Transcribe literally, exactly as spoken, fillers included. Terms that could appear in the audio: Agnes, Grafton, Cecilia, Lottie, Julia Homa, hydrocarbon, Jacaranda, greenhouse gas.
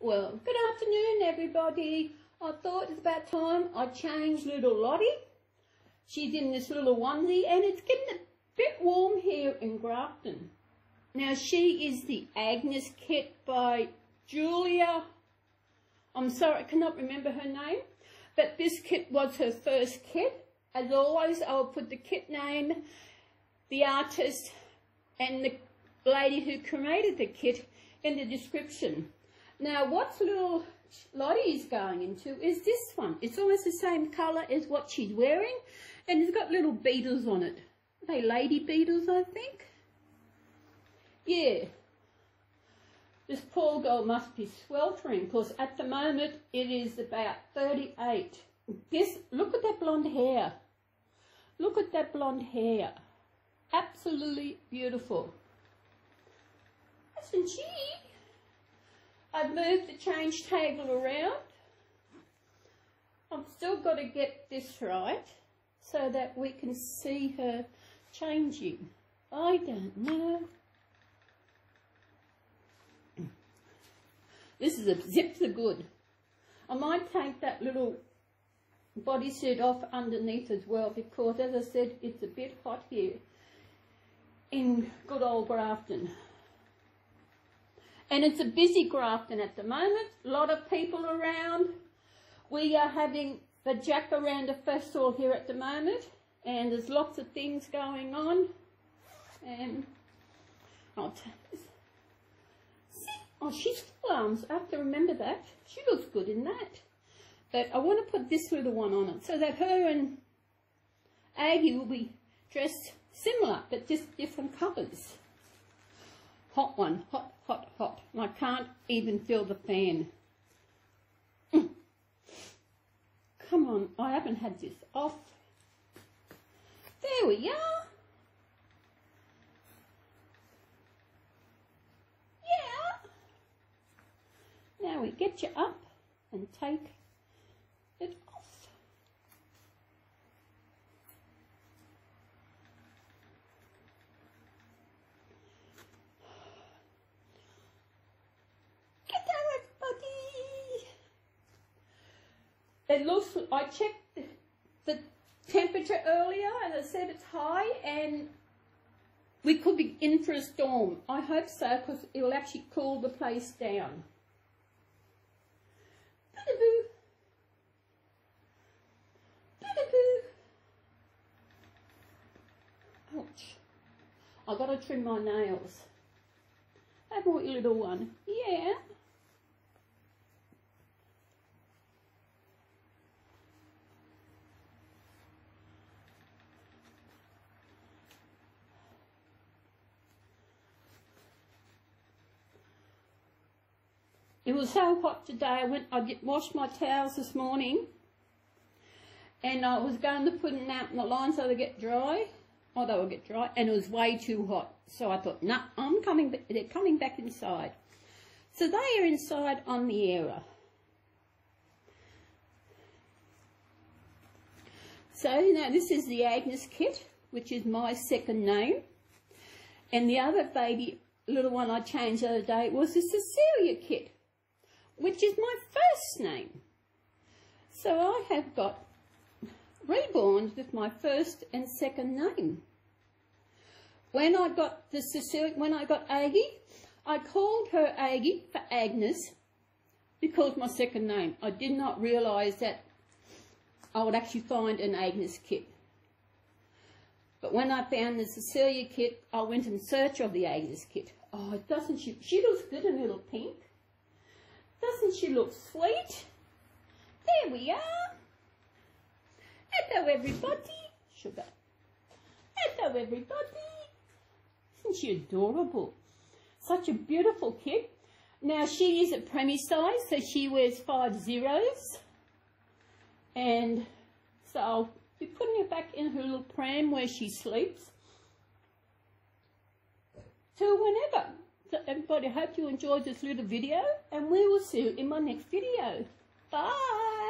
Well, good afternoon, everybody. I thought it's about time I changed little Lottie. She's in this little onesie and it's getting a bit warm here in Grafton. Now, she is the Agnes kit by Julia. I'm sorry, I cannot remember her name, but this kit was her first kit. As always, I'll put the kit name, the artist, and the lady who created the kit in the description. Now, what little Lottie is going into is this one. It's almost the same colour as what she's wearing, and it's got little beetles on it. Are they lady beetles, I think? Yeah. This poor girl must be sweltering, because at the moment it is about thirty-eight. This, look at that blonde hair. Look at that blonde hair. Absolutely beautiful. Isn't she? I've moved the change table around. I've still got to get this right so that we can see her changing. I don't know. This is a zip for good. I might take that little bodysuit off underneath as well because, as I said, it's a bit hot here in good old Grafton. And it's a busy Grafton at the moment. A lot of people around. We are having the Jacaranda Festival here at the moment. And there's lots of things going on. And I'll take this. Oh, she's full arms. I have to remember that. She looks good in that. But I want to put this little one on it so that her and Aggie will be dressed similar, but just different colours. Hot one. Hot, hot, hot. And I can't even feel the fan. Mm. Come on. I haven't had this off. There we are. Now we get you up and take it off. Get out, everybody! It looks, I checked the, the temperature earlier, and I said it's high and we could be in for a storm. I hope so, because it will actually cool the place down. Ouch. I've got to trim my nails. I bought you a little one. Yeah. It was so hot today, I went, I did wash my towels this morning and I was going to put them out in the line so they get dry, or they will get dry, and it was way too hot. So I thought, nah, I'm coming, they're coming back inside. So they are inside on the air. So now this is the Agnes kit, which is my second name, and the other baby little one I changed the other day was the Cecilia kit, which is my first name. So I have got reborn with my first and second name. When I got the Cecilia, when I got Aggie, I called her Aggie for Agnes because my second name. I did not realise that I would actually find an Agnes kit. But when I found the Cecilia kit, I went in search of the Agnes kit. Oh, doesn't she? She looks good in little pink. Doesn't she look sweet? There we are. Hello, everybody. Sugar. Hello, everybody. Isn't she adorable? Such a beautiful kid. Now, she is a preemie size, so she wears five zeros. And so I'll be putting her back in her little pram where she sleeps. Till whenever. So everybody, I hope you enjoyed this little video, and we will see you in my next video. Bye!